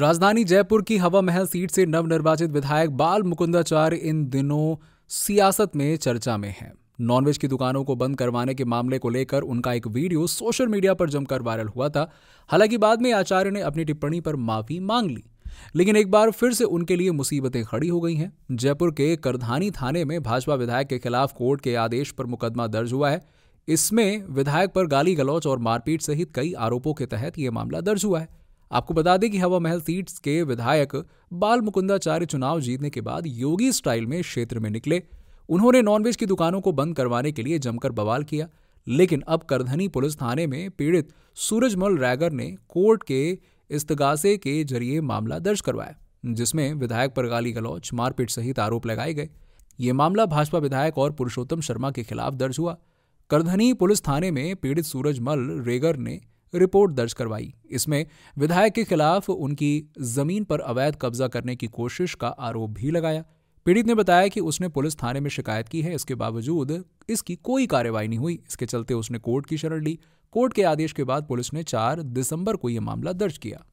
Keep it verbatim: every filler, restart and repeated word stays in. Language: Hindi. राजधानी जयपुर की हवा महल सीट से नवनिर्वाचित विधायक बाल मुकुंदाचार्य इन दिनों सियासत में चर्चा में हैं। नॉनवेज की दुकानों को बंद करवाने के मामले को लेकर उनका एक वीडियो सोशल मीडिया पर जमकर वायरल हुआ था। हालांकि बाद में आचार्य ने अपनी टिप्पणी पर माफी मांग ली, लेकिन एक बार फिर से उनके लिए मुसीबतें खड़ी हो गई हैं। जयपुर के करधनी थाने में भाजपा विधायक के खिलाफ कोर्ट के आदेश पर मुकदमा दर्ज हुआ है। इसमें विधायक पर गाली गलौज और मारपीट सहित कई आरोपों के तहत ये मामला दर्ज हुआ है। आपको बता दें कि हवा महल सीट के विधायक बाल मुकुंदाचार्य चुनाव जीतने के बाद योगी स्टाइल में क्षेत्र में निकले। उन्होंने नॉनवेज की दुकानों को बंद करवाने के लिए जमकर बवाल किया, लेकिन अब करधनी पुलिस थाने में पीड़ित सूरजमल रैगर ने कोर्ट के इस्तगासे के जरिए मामला दर्ज करवाया, जिसमें विधायक पर गाली गलौज, मारपीट सहित आरोप लगाए गए। ये मामला भाजपा विधायक और पुरुषोत्तम शर्मा के खिलाफ दर्ज हुआ। करधनी पुलिस थाने में पीड़ित सूरजमल रैगर ने रिपोर्ट दर्ज करवाई। इसमें विधायक के खिलाफ उनकी जमीन पर अवैध कब्जा करने की कोशिश का आरोप भी लगाया। पीड़ित ने बताया कि उसने पुलिस थाने में शिकायत की है, इसके बावजूद इसकी कोई कार्रवाई नहीं हुई। इसके चलते उसने कोर्ट की शरण ली। कोर्ट के आदेश के बाद पुलिस ने चार दिसंबर को यह मामला दर्ज किया।